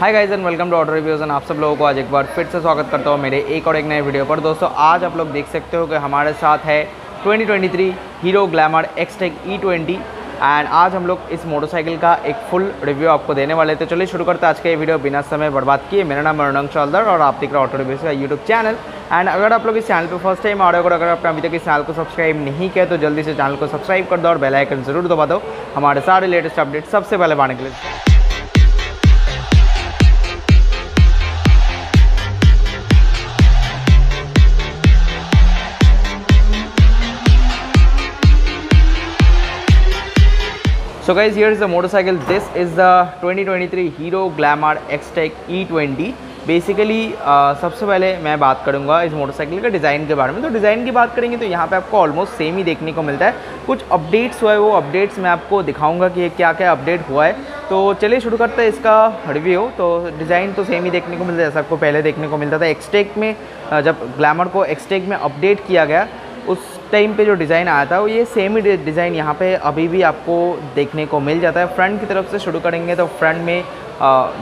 Hi guys and welcome to auto reviews. आप सब लोगों को आज एक बार फिर से स्वागत करता हूँ मेरे एक और एक नए वीडियो पर। दोस्तों आज आप लोग देख सकते हो कि हमारे साथ है 2023 Hero Glamour XTEC E20 and आज हम लोग इस मोटरसाइकिल का एक फुल रिव्यू आपको देने वाले। तो चलिए शुरू करते हैं आज का ये वीडियो बिना समय बर्बाद किए। मेरा नाम अरुणांशु हल्दर और आप देख रहे हो ऑटो रिव्यूज़ का यूट्यूब चैनल। एंड अगर आप लोग इस चैनल पर फर्स्ट टाइम आ रहे हो और अगर आपने अभी तक इस चैनल को सब्सक्राइब नहीं किया तो जल्दी से चैनल को सब्सक्राइब कर दो और बेल आइकन ज़रूर दबा दो हमारे सारे लेटेस्ट अपडेट सबसे पहले पाने के लिए। So guys, here is the motorcycle. This is the 2023 Hero Glamor Xtec E20। Basically सबसे पहले मैं बात करूंगा इस मोटरसाइकिल के डिज़ाइन के बारे में। तो डिज़ाइन की बात करेंगे तो यहाँ पे आपको ऑलमोस्ट सेम ही देखने को मिलता है। कुछ अपडेट्स हुआ है, वो अपडेट्स मैं आपको दिखाऊंगा कि क्या क्या अपडेट हुआ है। तो चलिए शुरू करते हैं इसका रिव्यू। तो डिज़ाइन तो सेम ही देखने को मिलता है जैसा आपको पहले देखने को मिलता था। एक्सटेक में जब ग्लैमर को एक्सटेक में अपडेट किया गया उस टाइम पे जो डिज़ाइन आया था वो ये सेम ही डिज़ाइन यहाँ पे अभी भी आपको देखने को मिल जाता है। फ्रंट की तरफ से शुरू करेंगे तो फ्रंट में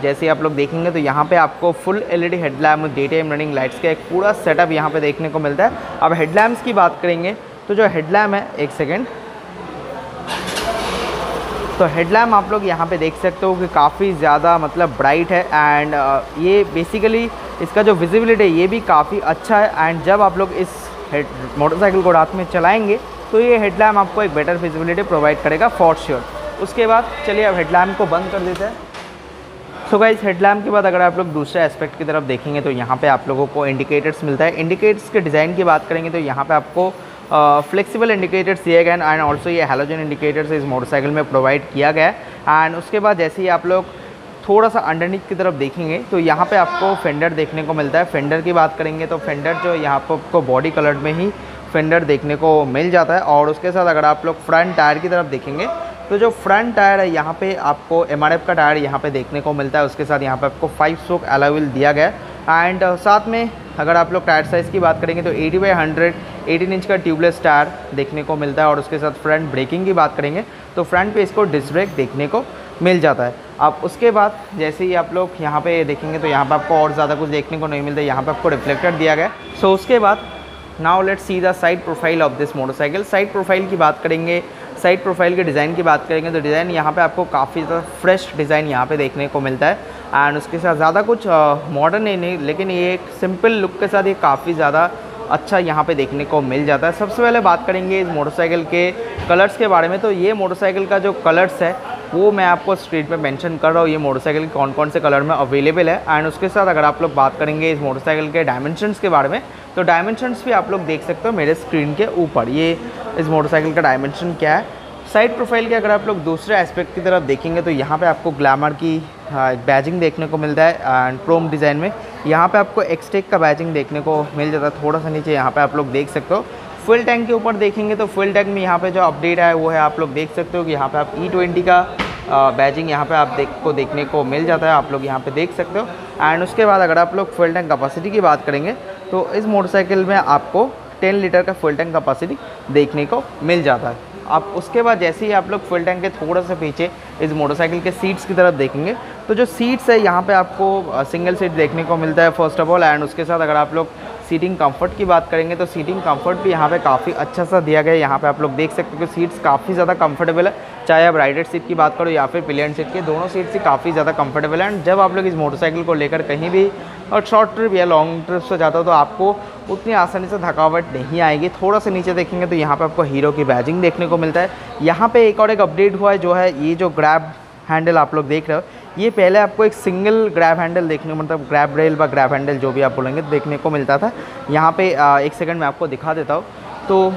जैसे आप लोग देखेंगे तो यहाँ पे आपको फुल एलईडी हेडलैम्प और डे टाइम रनिंग लाइट्स का एक पूरा सेटअप यहाँ पे देखने को मिलता है। अब हेडलैम्प्स की बात करेंगे तो जो हेडलैम्प है, एक सेकेंड, तो हेडलैम्प आप लोग यहाँ पर देख सकते हो कि काफ़ी ज़्यादा मतलब ब्राइट है। एंड ये बेसिकली इसका जो विजिबिलिटी है ये भी काफ़ी अच्छा है। एंड जब आप लोग इस मोटरसाइकिल को रात में चलाएंगे तो ये हेडलैम्प आपको एक बेटर विजिबिलिटी प्रोवाइड करेगा फॉर श्योर। उसके बाद चलिए अब हेडलैम्प को बंद कर देते हैं। सो गाइस, हेडलैम्प के बाद अगर आप लोग दूसरे एस्पेक्ट की तरफ देखेंगे तो यहाँ पे आप लोगों को इंडिकेटर्स मिलता है। इंडिकेटर्स के डिज़ाइन की बात करेंगे तो यहाँ पे आपको फ्लेक्सिबल इंडिकेटर्स दिए गए एंड ऑल्सो ये हैलोजन इंडिकेटर्स इस मोटरसाइकिल में प्रोवाइड किया गया है। एंड उसके बाद जैसे ही आप लोग थोड़ा सा अंडरनीथ की तरफ देखेंगे तो यहाँ पे आपको फेंडर देखने को मिलता है। फेंडर की बात करेंगे तो फेंडर जो यहाँ पर आपको बॉडी कलर में ही फेंडर देखने को मिल जाता है। और उसके साथ अगर आप लोग फ्रंट टायर की तरफ देखेंगे तो जो फ्रंट टायर है यहाँ पे आपको MRF का टायर यहाँ पे देखने को मिलता है। उसके साथ यहाँ पे आपको 5 spoke अलॉय व्हील दिया गया। एंड साथ में अगर आप लोग टायर साइज़ की बात करेंगे तो 80/100 18 इंच का ट्यूबलेस टायर देखने को मिलता है। और उसके साथ फ्रंट ब्रेकिंग की बात करेंगे तो फ्रंट पे इसको डिस्क ब्रेक देखने को मिल जाता है। अब उसके बाद जैसे ही आप लोग यहाँ पे देखेंगे तो यहाँ पे आपको और ज़्यादा कुछ देखने को नहीं मिलता, यहाँ पे आपको रिफ्लेक्टर दिया गया। सो उसके बाद now let's see the side profile of this motorcycle. Side profile की बात करेंगे, साइड प्रोफाइल के डिज़ाइन की बात करेंगे तो डिज़ाइन यहाँ पे आपको काफ़ी ज़्यादा फ्रेश डिज़ाइन यहाँ पे देखने को मिलता है। एंड उसके साथ ज़्यादा कुछ मॉडर्न ही नहीं, लेकिन ये एक सिंपल लुक के साथ ये काफ़ी ज़्यादा अच्छा यहाँ पे देखने को मिल जाता है। सबसे पहले बात करेंगे इस मोटरसाइकिल के कलर्स के बारे में। तो ये मोटरसाइकिल का जो कलर्स है वो मैं आपको स्क्रीन पे मेंशन कर रहा हूँ, ये मोटरसाइकिल कौन कौन से कलर में अवेलेबल है। एंड उसके साथ अगर आप लोग बात करेंगे इस मोटरसाइकिल के डायमेंशंस के बारे में तो डायमेंशंस भी आप लोग देख सकते हो मेरे स्क्रीन के ऊपर। ये इस मोटरसाइकिल का डायमेंशन क्या है। साइड प्रोफाइल के अगर आप लोग दूसरे एस्पेक्ट की तरफ देखेंगे तो यहाँ पे आपको ग्लैमर की बैजिंग देखने को मिलता है। एंड क्रोम डिज़ाइन में यहाँ पे आपको एक्सटेक का बैजिंग देखने को मिल जाता है। थोड़ा सा नीचे यहाँ पे आप लोग देख सकते हो। फ्यूल टैंक के ऊपर देखेंगे तो फ्यूल टैंक में यहाँ पे जो अपडेट आया वो है, आप लोग देख सकते हो कि यहाँ पे आप E20 का बैजिंग यहाँ पे आपको देखने को मिल जाता है, आप लोग यहाँ पे देख सकते हो। एंड उसके बाद अगर आप लोग फ्यूल टैंक कैपेसिटी की बात करेंगे तो इस मोटरसाइकिल में आपको 10 लीटर का फ्यूल टैंक कैपेसिटी देखने को मिल जाता है। आप उसके बाद जैसे ही आप लोग फ्यूल टैंक के थोड़ा सा पीछे इस मोटरसाइकिल के सीट्स की तरफ देखेंगे तो जो सीट्स है यहाँ पे आपको सिंगल सीट देखने को मिलता है फर्स्ट ऑफ ऑल। एंड उसके साथ अगर आप लोग सीटिंग कंफर्ट की बात करेंगे तो सीटिंग कंफर्ट भी यहाँ पे काफ़ी अच्छा सा दिया गया है। यहाँ पे आप लोग देख सकते हो कि सीट्स काफ़ी ज़्यादा कंफर्टेबल है, चाहे आप राइडेड सीट की बात करो या फिर पिलियन सीट की, दोनों सीट से काफ़ी ज़्यादा कंफर्टेबल है। एंड जब आप लोग इस मोटरसाइकिल को लेकर कहीं भी और शॉर्ट ट्रिप या लॉन्ग ट्रिप से जाता हो तो आपको उतनी आसानी से थकावट नहीं आएगी। थोड़ा सा नीचे देखेंगे तो यहाँ पे आपको हीरो की बैजिंग देखने को मिलता है। यहाँ पे एक और एक अपडेट हुआ है जो है ये जो ग्रैब हैंडल आप लोग देख रहे हो, ये पहले आपको एक सिंगल ग्रैब हैंडल देखने को, मतलब ग्रैब रेल व ग्रैब हैंडल जो भी आप बोलेंगे, देखने को मिलता था। यहाँ पे एक सेकंड मैं आपको दिखा देता हूँ। तो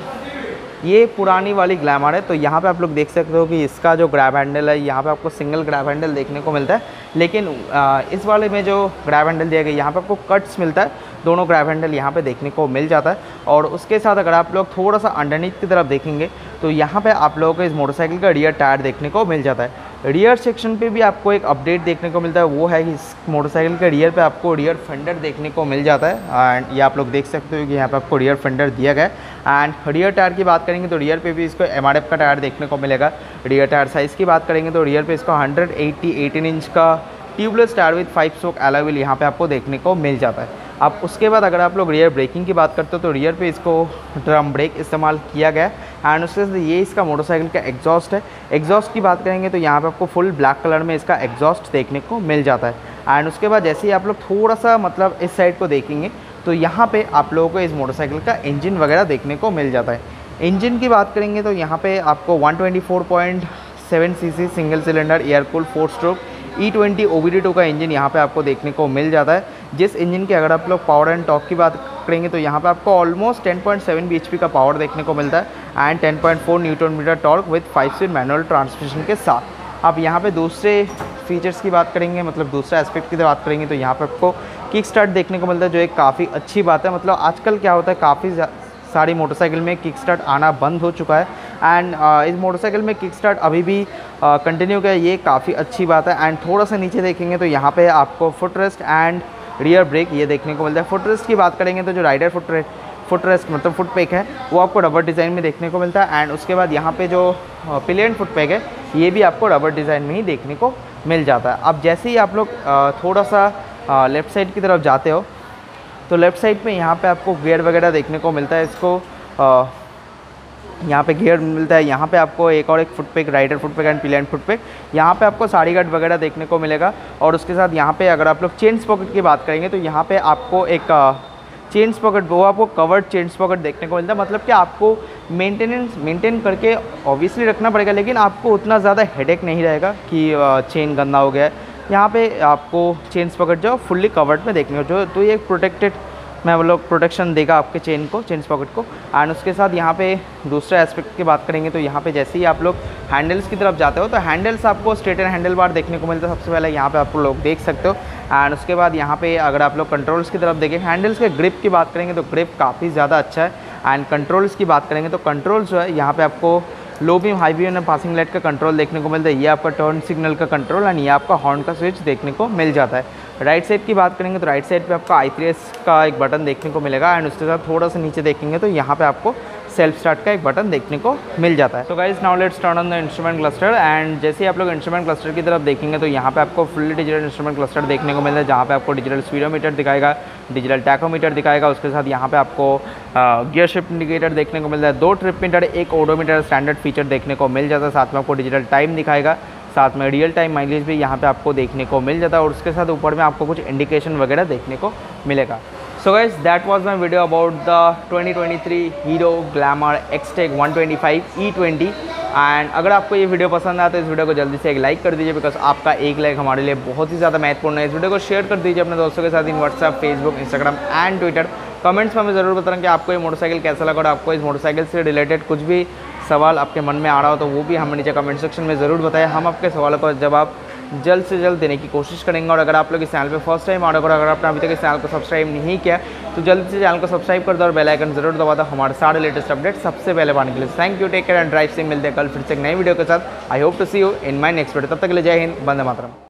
ये पुरानी वाली ग्लैमर है, तो यहाँ पे आप लोग देख सकते हो कि इसका जो ग्रैब हैंडल है यहाँ पे आपको सिंगल ग्रैब हैंडल देखने को मिलता है। लेकिन इस वाले में जो ग्रैब हैंडल दिया गया यहाँ पे आपको कट्स मिलता है, दोनों ग्रैब हैंडल यहाँ पे देखने को मिल जाता है। और उसके साथ अगर आप लोग थोड़ा सा अंडरनीथ की तरफ देखेंगे तो यहाँ पर आप लोगों को इस मोटरसाइकिल का रियर टायर देखने को मिल जाता है। रियर सेक्शन पे भी आपको एक अपडेट देखने को मिलता है, वो है कि इस मोटरसाइकिल के रियर पे आपको रियर फेंडर देखने को मिल जाता है। एंड ये आप लोग देख सकते हो कि यहाँ पे आपको रियर फेंडर दिया गया है। एंड रियर टायर की बात करेंगे तो रियर पे भी इसको MRF का टायर देखने को मिलेगा। रियर टायर साइज़ की बात करेंगे तो रियर पे इसको 180 18 इंच का tubeless tyre with 5 stroke alloy wheel यहाँ पे आपको देखने को मिल जाता है। आप उसके बाद अगर आप लोग रियर ब्रेकिंग की बात करते हो तो रियर पे इसको ड्रम ब्रेक इस्तेमाल किया गया है एंड उसके ये इसका मोटरसाइकिल का एग्जॉस्ट है। एग्जॉस्ट की बात करेंगे तो यहाँ पे आपको फुल ब्लैक कलर में इसका एग्जॉस्ट देखने को मिल जाता है। एंड उसके बाद जैसे ही आप लोग थोड़ा सा मतलब इस साइड को देखेंगे तो यहाँ पे आप लोगों को इस मोटरसाइकिल का इंजन वगैरह देखने को मिल जाता है। इंजन की बात करेंगे तो यहाँ पे आपको 124.7 cc single cylinder air cooled 4 stroke E20 OBD2 का इंजन यहाँ पे आपको देखने को मिल जाता है। जिस इंजन की अगर आप लोग पावर एंड टॉर्क की बात करेंगे तो यहाँ पे आपको ऑलमोस्ट 10.7 bhp का पावर देखने को मिलता है and 10.4 newton metre torque with 5-स्पीड मैनुअल ट्रांसमिशन के साथ। अब यहाँ पे दूसरे फीचर्स की बात करेंगे मतलब दूसरा एस्पेक्ट की बात करेंगे तो यहाँ पर आपको किक स्टार्ट देखने को मिलता है जो एक काफ़ी अच्छी बात है। मतलब आजकल क्या होता है काफ़ी सारी मोटरसाइकिल में किक स्टार्ट आना बंद हो चुका है एंड इस मोटरसाइकिल में किक स्टार्ट अभी भी कंटिन्यू किया, ये काफ़ी अच्छी बात है। एंड थोड़ा सा नीचे देखेंगे तो यहाँ पे आपको फुटरेस्ट एंड रियर ब्रेक ये देखने को मिलता है। फुटरेस्ट की बात करेंगे तो जो राइडर फुटरेस्ट मतलब फुटपेक है वो आपको रबर डिज़ाइन में देखने को मिलता है एंड उसके बाद यहाँ पे जो पिलियन फुटपेक है ये भी आपको रबर डिज़ाइन में ही देखने को मिल जाता है। अब जैसे ही आप लोग थोड़ा सा लेफ़्ट साइड की तरफ जाते हो तो लेफ़्ट साइड में यहाँ पे आपको गियर वगैरह देखने को मिलता है। इसको यहाँ पे गियर मिलता है, यहाँ पे आपको एक और एक footpeg rider footpeg and pillion footpeg, यहाँ पे आपको साड़ी गार्ड वगैरह देखने को मिलेगा। और उसके साथ यहाँ पे अगर आप लोग चेन स्पॉकेट की बात करेंगे तो यहाँ पे आपको एक चेन स्पॉकेट वो आपको कवर्ड चेन स्पॉकेट देखने को मिलता है। मतलब कि आपको मेंटेन करके ऑब्वियसली रखना पड़ेगा लेकिन आपको उतना ज़्यादा हेडेक नहीं रहेगा कि चेन गंदा हो गया है। यहाँ पे आपको चेन स्पॉकेट जो फुल्ली कवर्ड में देखने को जो तो ये एक प्रोटेक्टेड मैं वो लोग प्रोटेक्शन देगा आपके चेन स्पॉकेट को। एंड उसके साथ यहाँ पे दूसरा एस्पेक्ट की बात करेंगे तो यहाँ पे जैसे ही आप लोग हैंडल्स की तरफ जाते हो तो हैंडल्स आपको स्ट्रेट एंड हैंडल बार देखने को मिलता है। सबसे पहले यहाँ पे आप लोग देख सकते हो एंड उसके बाद यहाँ पे अगर आप लोग कंट्रोल्स की तरफ देखें हैंडल्स के ग्रिप की बात करेंगे तो ग्रिप काफ़ी ज़्यादा अच्छा है। एंड कंट्रोल्स की बात करेंगे तो कंट्रोल्स जो है यहाँ पर आपको low beam high beam and passing light का कंट्रोल देखने को मिलता है। ये आपका टर्न सिग्नल का कंट्रोल एंड ये आपका हॉर्न का स्विच देखने को मिल जाता है। राइट साइड की बात करेंगे तो राइट साइड पे आपका I3S का एक बटन देखने को मिलेगा एंड उसके साथ थोड़ा सा नीचे देखेंगे तो यहाँ पे आपको सेल्फ स्टार्ट का एक बटन देखने को मिल जाता है। तो guys now let's turn on the instrument cluster and जैसे आप लोग इंस्ट्रूमेंट क्लस्टर की तरफ देखेंगे तो यहाँ पे आपको फुल्ली डिजिटल इंस्ट्रूमेंट क्लस्टर देखने को मिलता है जहाँ पे आपको डिजिटल स्पीडोमीटर दिखाएगा, डिजिटल टैकोमीटर दिखाएगा। उसके साथ यहाँ पे आपको गियर शिफ्ट इंडिकेटर देखने को मिलता है, 2 ट्रिप मीटर, एक ओडोमीटर स्टैंडर्ड फीचर देखने को मिल जाता है। साथ में आपको डिजिटल टाइम दिखाएगा, साथ में रियल टाइम माइलेज भी यहाँ पे आपको देखने को मिल जाता है और उसके साथ ऊपर में आपको कुछ इंडिकेशन वगैरह देखने को मिलेगा। So guys that was my video about the 2023 Hero Glamour Xtec 125 E20 and अगर आपको ये वीडियो पसंद आया तो इस वीडियो को जल्दी से एक लाइक कर दीजिए बिकॉज आपका एक लाइक हमारे लिए बहुत ही ज़्यादा महत्वपूर्ण है। इस वीडियो को शेयर कर दीजिए अपने दोस्तों के साथ in WhatsApp, Facebook, Instagram and Twitter. Comments में हमें ज़रूर बताएं कि आपको ये मोटरसाइकिल कैसा लगा और आपको इस मोटरसाइकिल से रिलेटेड कुछ भी सवाल आपके मन में आ रहा हो तो वो भी हमें नीचे कमेंट सेक्शन में ज़रूर बताएं। हम आपके सवालों का जवाब जल्द से जल्द देने की कोशिश करेंगे। और अगर आप लोग इस चैनल पे फर्स्ट टाइम आ रहे हो और अगर आपने अभी तक इस चैनल को सब्सक्राइब नहीं किया तो जल्दी से चैनल को सब्सक्राइब कर दो और बेल आइकन जरूर दबा दो हमारे सारे लेटेस्ट अपडेट सबसे पहले पाने के लिए। Thank you, take care and drive से मिलते हैं कल फिर से एक नई वीडियो के साथ। I hope to see you in my next video. तब तक के लिए जय हिंद, वंदे मातरम।